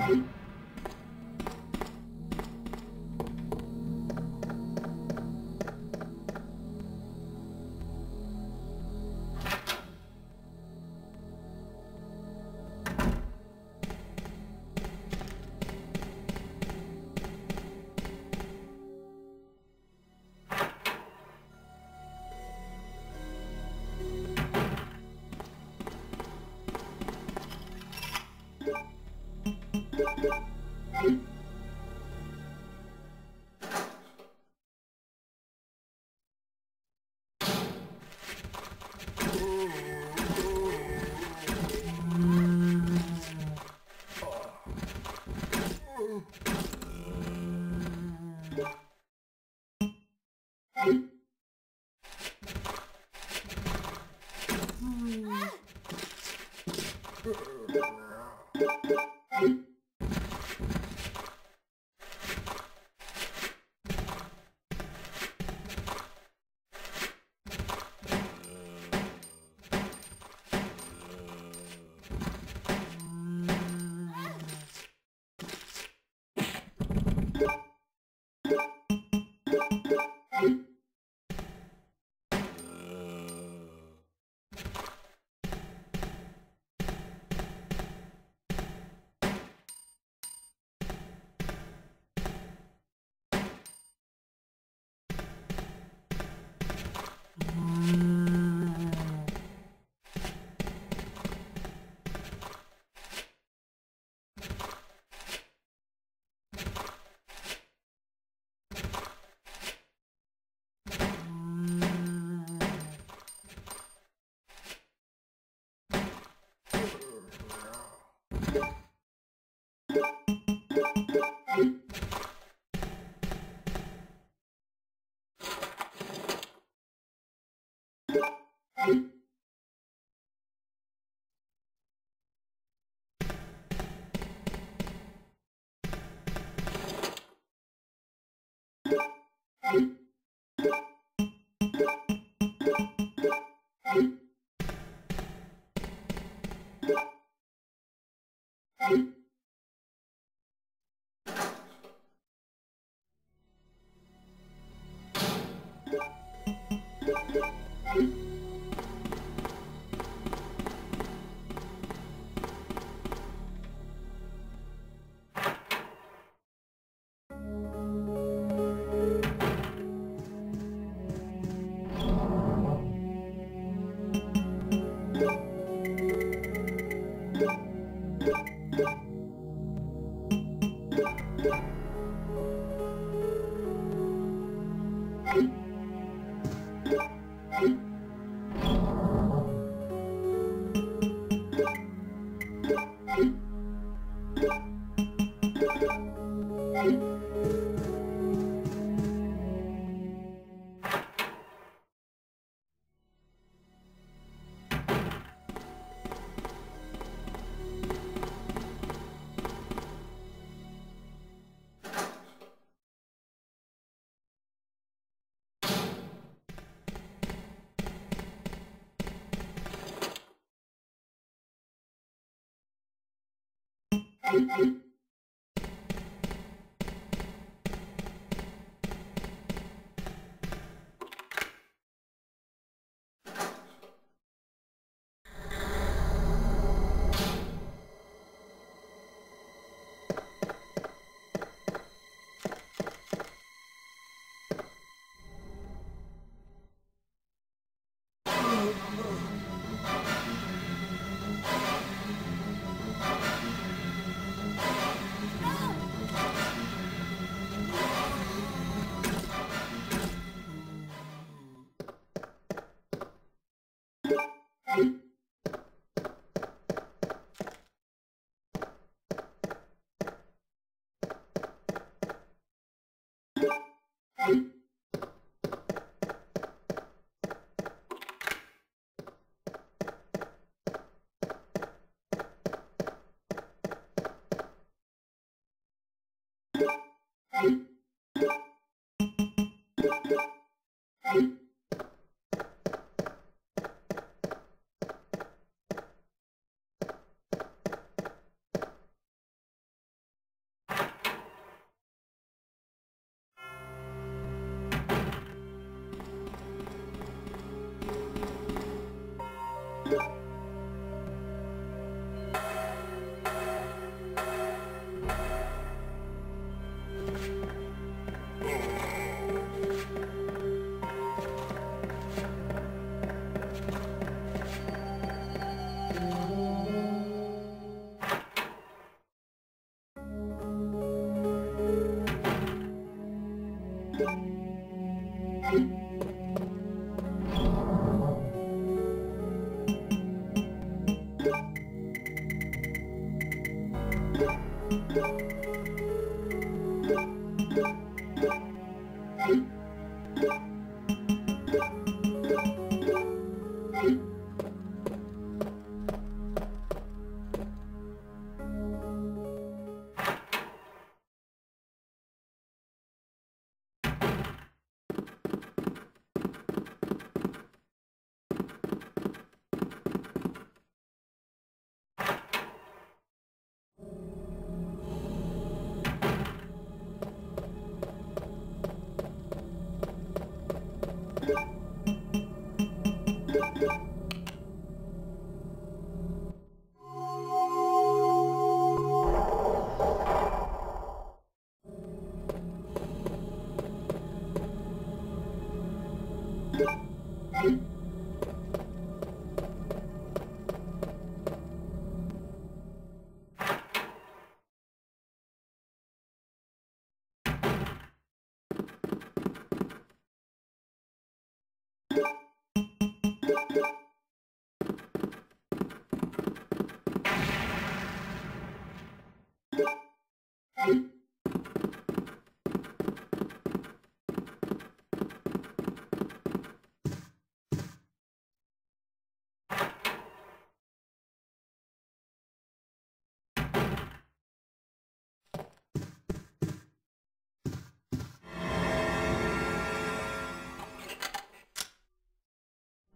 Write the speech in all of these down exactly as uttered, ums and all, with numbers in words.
Thank you.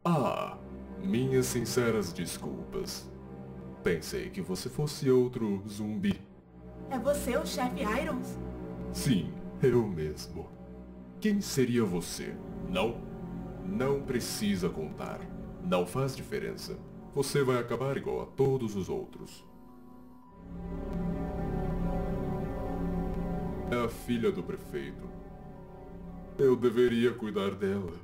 Ah, minhas sinceras desculpas. Pensei que você fosse outro zumbi. É você o chefe Irons? Sim, eu mesmo. Quem seria você? Não? Não precisa contar. Não faz diferença. Você vai acabar igual a todos os outros. É a filha do prefeito. Eu deveria cuidar dela.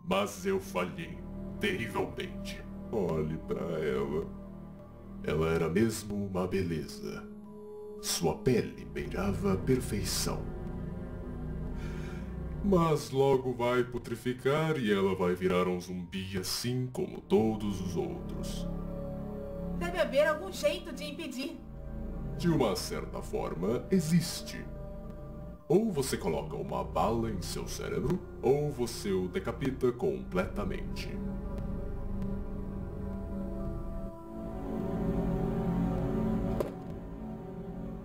Mas eu falhei terrivelmente. Olhe pra ela. Ela era mesmo uma beleza. Sua pele beirava a perfeição. Mas logo vai putrificar e ela vai virar um zumbi assim como todos os outros. Deve haver algum jeito de impedir. De uma certa forma, existe. Ou você coloca uma bala em seu cérebro, ou você o decapita completamente.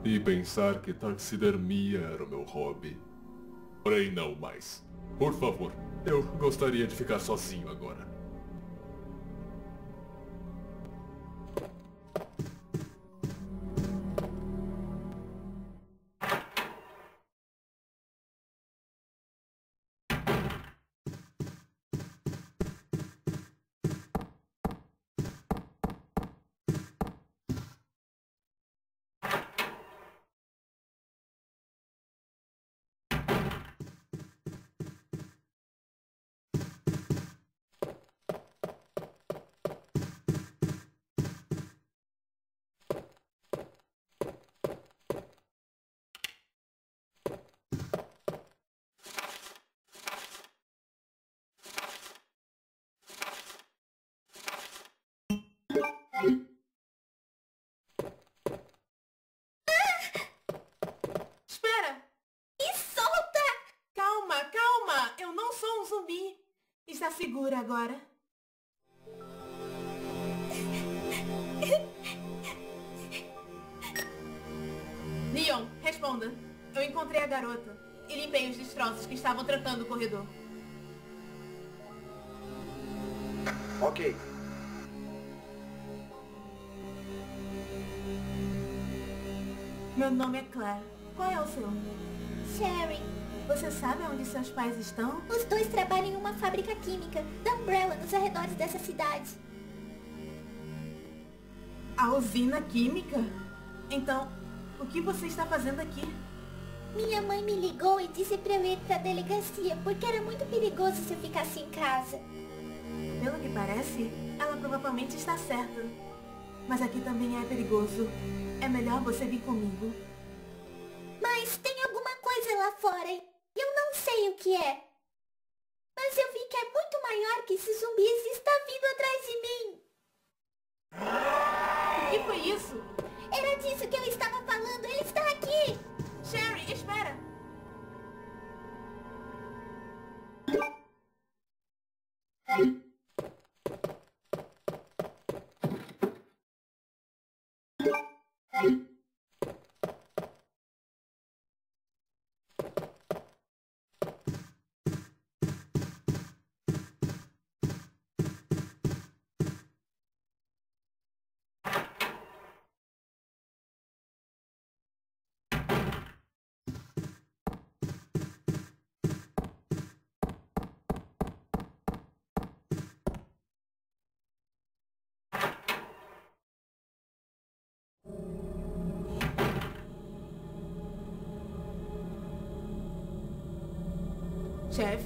E pensar que taxidermia era o meu hobby. Porém não mais. Por favor, eu gostaria de ficar sozinho agora. Está segura agora? Leon, responda. Eu encontrei a garota e limpei os destroços que estavam tratando o corredor. Ok. Meu nome é Claire. Qual é o seu? Sherry. Você sabe onde seus pais estão? Os dois trabalham em uma fábrica química da Umbrella nos arredores dessa cidade. A usina química? Então, o que você está fazendo aqui? Minha mãe me ligou e disse para eu ir para a delegacia porque era muito perigoso se eu ficasse em casa. Pelo que parece, ela provavelmente está certa. Mas aqui também é perigoso. É melhor você vir comigo. Mas tem alguma coisa lá fora. Eu não sei o que é, mas eu vi que é muito maior que esses zumbis e está vindo atrás de mim. O que foi isso? Era disso que eu estava falando. Chefe?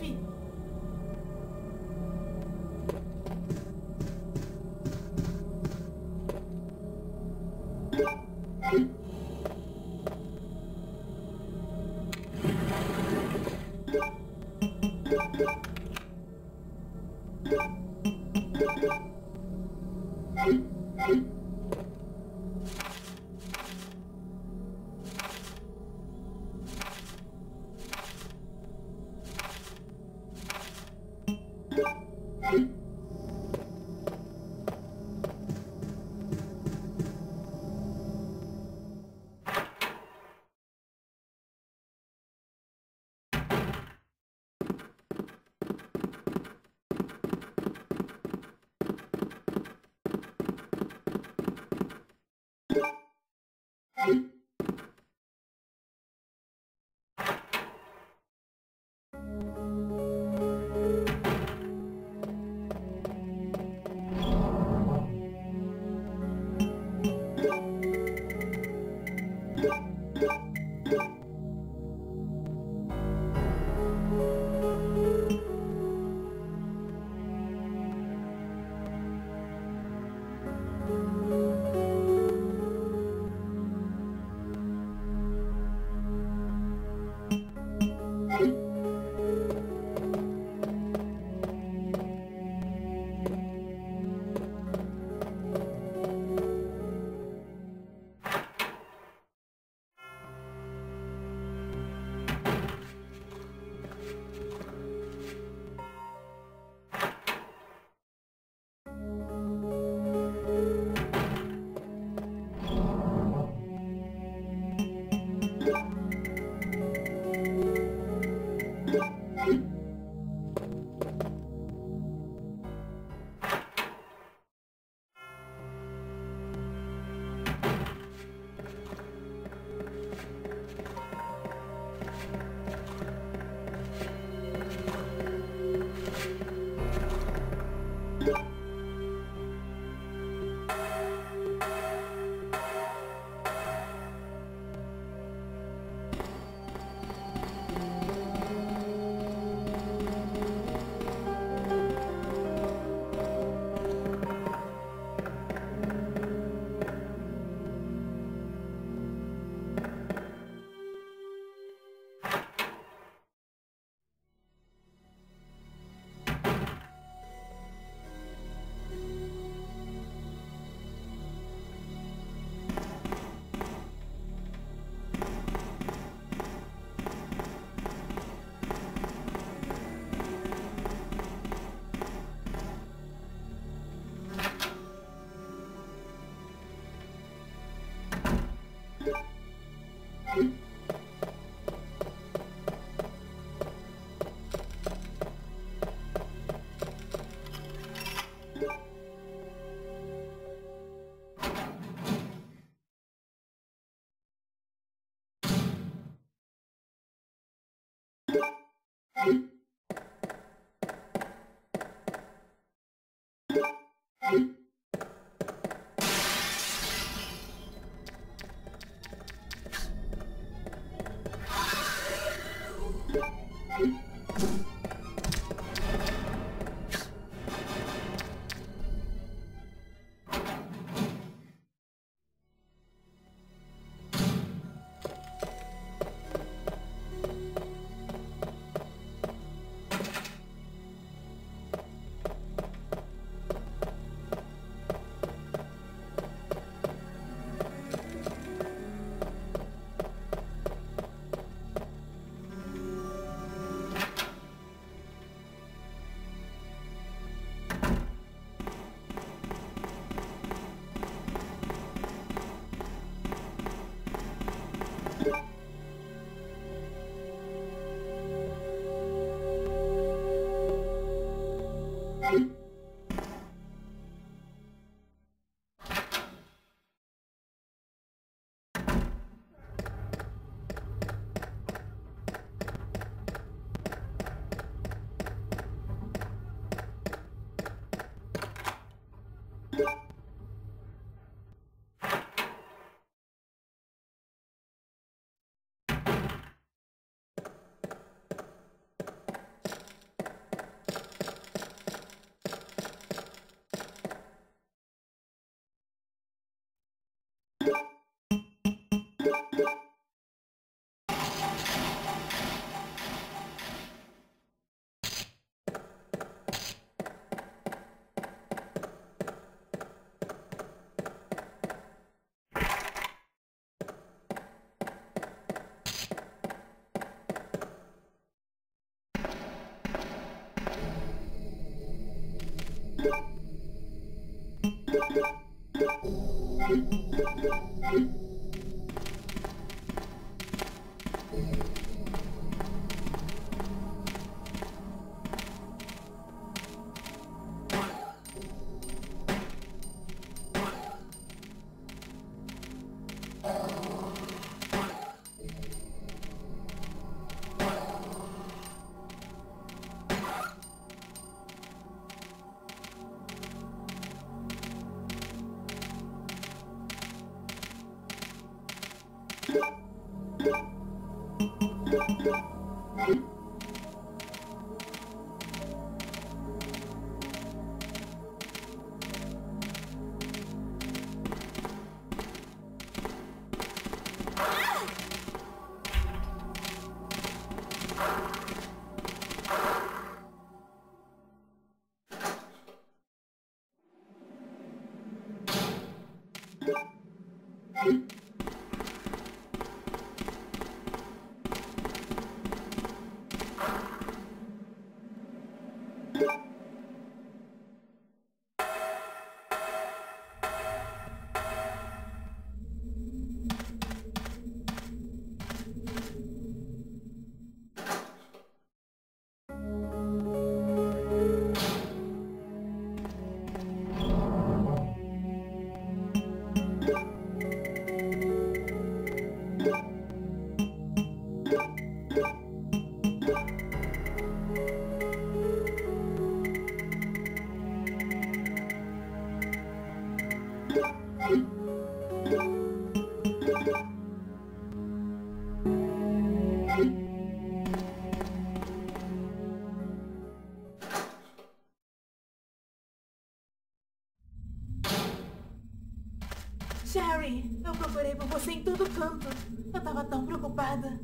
Sherry, eu procurei por você em todo canto. Eu tava tão preocupada.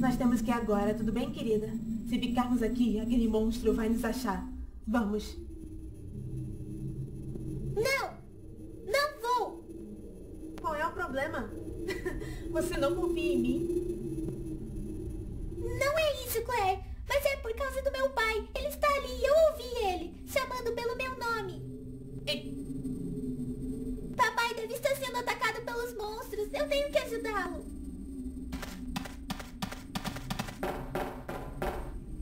Nós temos que ir agora, tudo bem, querida? Se ficarmos aqui, aquele monstro vai nos achar. Vamos. Não! Não vou! Qual é o problema? Você não confia em mim? Não é isso, Claire. Mas é por causa do meu pai. Ele está ali, eu ouvi ele, chamando pelo meu nome. E... Papai deve estar sendo atacado pelos monstros. Eu tenho que ajudá-lo.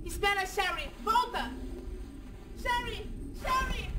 Espera, Sherry. Volta! Sherry! Sherry!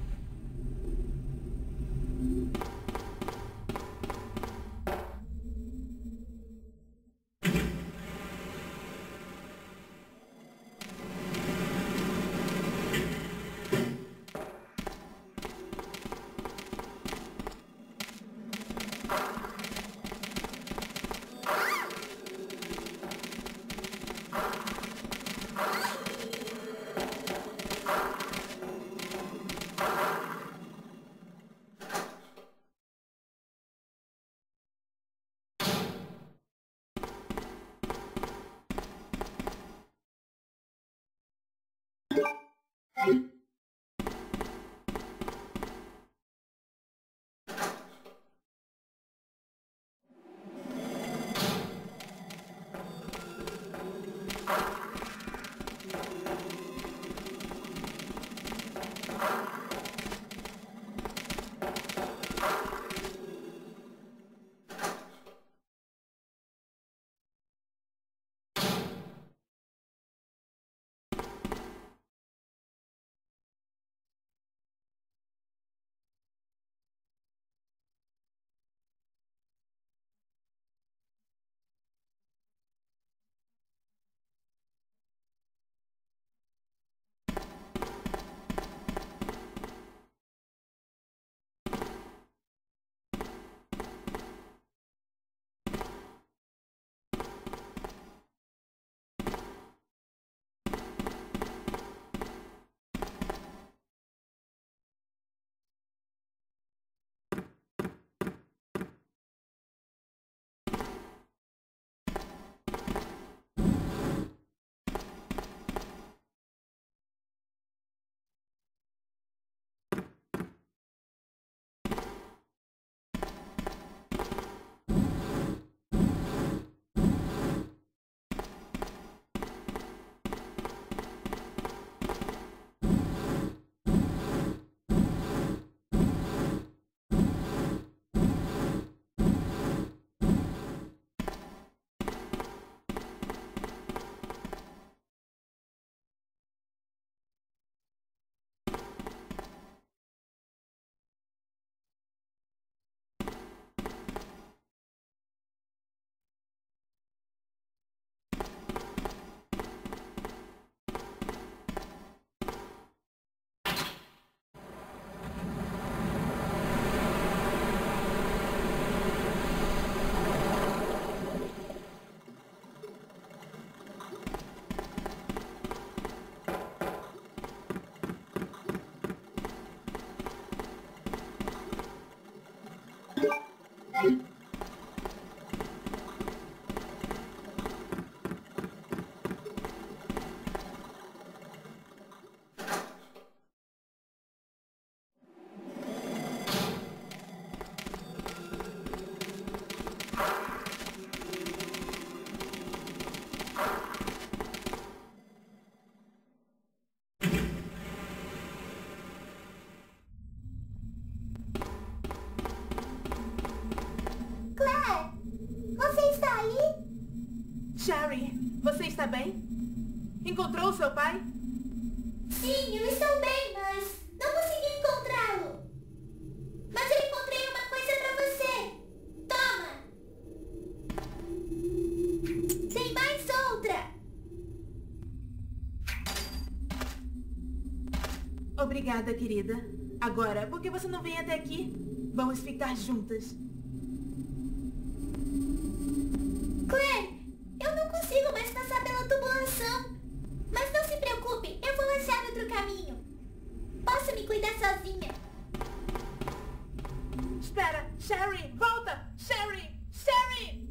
Shari, você está bem? Encontrou seu pai? Sim, eu estou bem, mas não consegui encontrá-lo. Mas eu encontrei uma coisa pra você. Toma! Tem mais outra! Obrigada, querida. Agora, por que você não vem até aqui? Vamos ficar juntas. Claire, eu não consigo mais passar pela tubulação. Mas não se preocupe, eu vou achar outro caminho. Posso me cuidar sozinha. Espera, Shari, volta! Shari! Shari!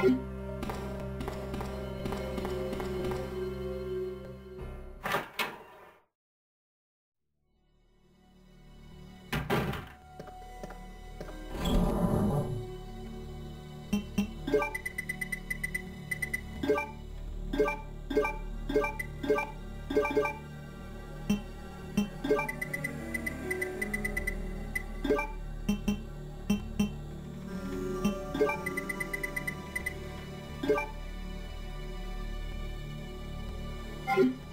Thank you.